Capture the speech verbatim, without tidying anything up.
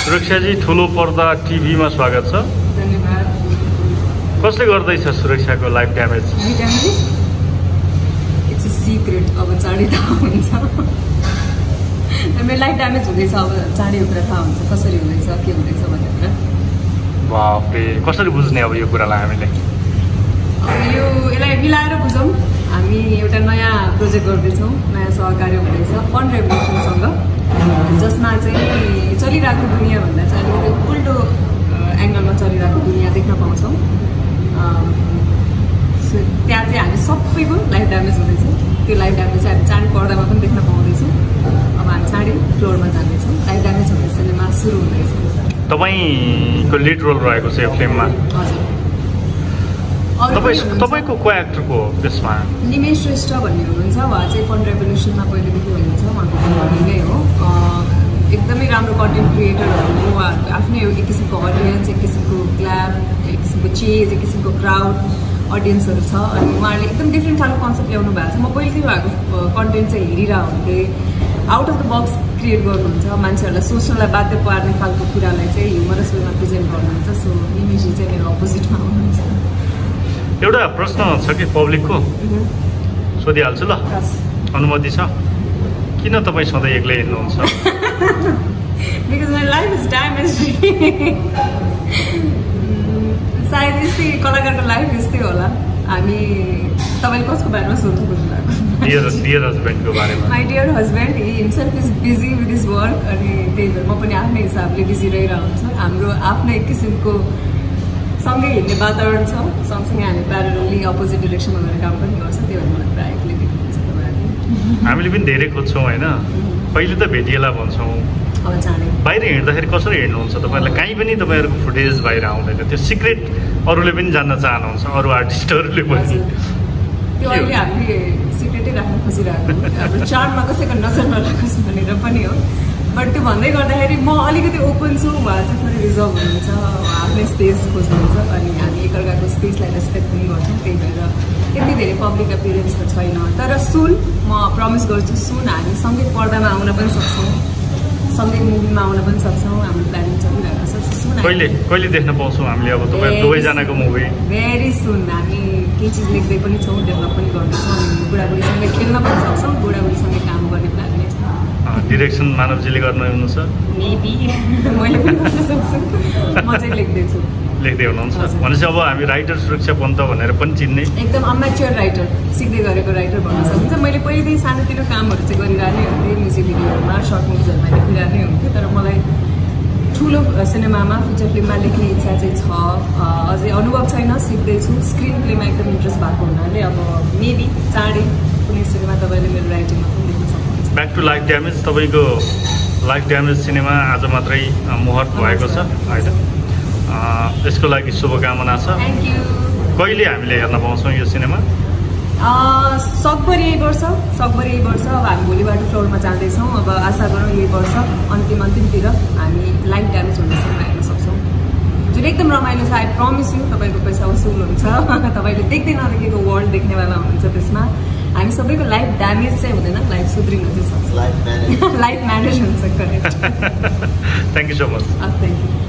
सुरक्षा जी ठुलोपर्दा टिभी में स्वागत छ। धन्यवाद। कसले गर्दै छ सुरक्षाको life damage? It's a secret, अब चाँडै थाहा हुन्छ। मेरो लाइफ ड्यामेज हुँदैछ, अब चाँडै यो कुरा थाहा हुन्छ कसरी हुँदैछ के हुँदैछ भन्ने कुरा। बाफे, कसरी बुझ्ने अब यो कुरालाई हामीले? अब यो यसलाई मिलाएर बुझौं। हामी एउटा नयाँ प्रोजेक्ट गर्दै छौं, नयाँ सहकार्य हुँदैछ फन रेभोल्युसनसँग, जसमा चाहिँ चलिरहेको दुनिया भन्दा चाहिँ अलिकति उल्टो एङ्गलमा चलिरहेको दुनिया देख्न पाउँछौँ। सो त्यहाँ चाहिँ हामी सबैको लाइफ ड्यामेज हुँदैछ, त्यो लाइफ ड्यामेज चाहिँ हामी चाँडै पर्दामा पनि देख्न पाउँदैछौँ। अब हामी चाँडै फ्लोरमा जाँदैछौँ, लाइफ ड्यामेज हुँदैछमा सुरु हुँदैछ। तपाईँको लिड रोल रहेको छ यो फिल्ममा? हजुर। तपाईँ तपाईँको को एक्टरको त्यसमा? निमेश श्रेष्ठ भन्ने हुनुहुन्छ, उहाँ चाहिँ फन रेभोल्युसनमा पहिलेदेखि हुनुहुन्छ, उहाँको पनि नै हो। एकदमै राम्रो कन्टेन्ट क्रिएटरहरू हो, आफ्नै एक किसिमको अडियन्स, एक किसिमको क्ल्याप, एक किसिमको चेज, एक किसिमको क्राउड अडियन्सहरू छ। अनि उहाँले एकदम डिफ्रेन्ट खालको कन्सेप्ट ल्याउनु भएको छ। म पहिलेदेखि उहाँको कन्टेन्ट चाहिँ हेरिरहेको हुन्थेँ, out of the box create गर्नुहुन्छ, मान्छेहरूलाई सोच्नलाई बाध्य पार्ने खालको कुरालाई चाहिँ ह्युमरस वेमा प्रेजेन्ट गर्नुहुन्छ। सो निमेशजी चाहिँ मेरो अपोजिटमा हुनुहुन्छ। एउटा प्रश्न छ कि पब्लिकको, सोधिहाल्छु ल, अनुमति छ? किन तपाईँ सधैँ एक्लै हिँड्नुहुन्छ? Because my life is damage. सायद यस्तै कलाकारको लाइफ यस्तै होला। हामी तपाईँले कसको बारेमा सोध्नु खोज्नुभएको? डियर हस्बेन्डको बारेमा। My dear husband, he himself is busy with his work, अनि त्यही भएर म पनि आफ्नै हिसाबले बिजी रहिरहन्छ। हाम्रो आफ्नै किसिमको सँगै हिँड्ने वातावरण छ, सँगसँगै हामी प्यारेलली अपोजिट डिरेक्सनमा गएर काम पनि गर्छ, त्यही भएर मलाई प्रायः एक्लै देख्नुहुन्छ तपाईँहरूले। हामीले पनि धेरै खोज्छौँ होइन, पहिले त भेटिएला भन्छौँ, अब चाँडै बाहिर हिँड्दाखेरि कसरी हिँड्नुहुन्छ तपाईँहरूलाई? काहीँ पनि तपाईँहरूको फुटेज बाहिर आउँदैन, त्यो सिक्रेट अरूले पनि जान्न चाहनुहुन्छ, अरू आर्टिस्टहरूले पनि। त्यो अहिले हामीले सिक्रेटै राख्न खोजिरहेको, हाम्रो चार्टमा कसैको नजर नलागोस् भनेर पनि हो। बट त्यो भन्दै गर्दाखेरि म अलिकति ओपन छु, उहाँ चाहिँ फेरि रिजर्भ हुनुहुन्छ, आफ्नै स्पेस खोज्नुहुन्छ, अनि हामी एकअर्काको स्पेसलाई रेस्पेक्ट पनि गर्छौँ। त्यही भएर त्यति धेरै पब्लिक एपियरेन्स त छैन, तर सुन म प्रमिस गर्छु, सुन हामी सँगै पर्दामा आउन पनि सक्छौँ, सँगै मुभीमा आउन पनि सक्छौँ, हाम्रो प्लानिङ चलिरहेको छ। सुन कहिले कहिले देख्न पाउँछौँ हामीले अब तपाईँ दुवैजनाको मुभी? भेरी सुन। हामी केही चिज लेख्दै पनि छौँ, डेभलप पनि गर्दैछौँ, बुढाबुढीसँगै खेल्न पनि सक्छौँ, बुढाबुढीसँगै काम गर्ने प्लान नै छ। डिरेक्सन मानवजीले गर्न हुनुहुन्छ? मेबी मैले पनि गर्न सक्छु, म चाहिँ लेख्दै छु। लेख्दै हुनुहुन्छ भनेपछि अब हामी राइटर सुरक्षा पन्त भनेर पनि चिन्ने? एकदम अमेच्योर राइटर, सिक्दै गरेको राइटर भन्न सकिन्छ। मैले पहिलेदेखि सानोतिनो कामहरू चाहिँ गरिरहने हुन्थेँ, म्युजिक भिडियोहरूमा, सर्ट मुभिजहरूमा लेखिरहने हुन्थेँ, तर मलाई ठुलो सिनेमामा, फिचर फिल्ममा लेख्ने इच्छा चाहिँ छ, अझै अनुभव छैन, सिक्दैछु। स्क्रिन प्लेमा एकदम इन्ट्रेस्ट भएको हुनाले अब मेबी चाँडै कुनै सिनेमा तपाईँले मेरो राइटिङमा पनि देख्न सक्नुहुन्छ। बैक टू लाइफ डैमेज, तपाईको लाइफ डैमेज सिनेमा आज मात्रै मुहूर्त भएको छ हैन, यसको लागि शुभकामना छ। Thank you. कहिले हामीले हेर्न पाउँछौँ यो सिनेमा? सकभर यही वर्ष, सकभर यही वर्ष। अब हामी भोलिबाट फ्लोरमा जाँदैछौँ, अब आशा गरौँ यही वर्ष अन्तिम अन्तिमतिर हामी लाइफ ड्यामेज हुने सिनेमा हेर्न सक्छौँ, जुन एकदम रमाइलो छ। आई प्रमिस यू, तपाईँको पैसा वसुल हुन्छ, तपाईँले देख्दै नदेखेको वर्ल्ड देख्नेवाला हुनुहुन्छ। त्यसमा हामी सबैको लाइफ ड्यामेज चाहिँ हुँदैन, लाइफ सुध्रिन चाहिँ सक्छ, लाइफ म्यानेज हुन्छ। Correct. Thank you so much. Thank you.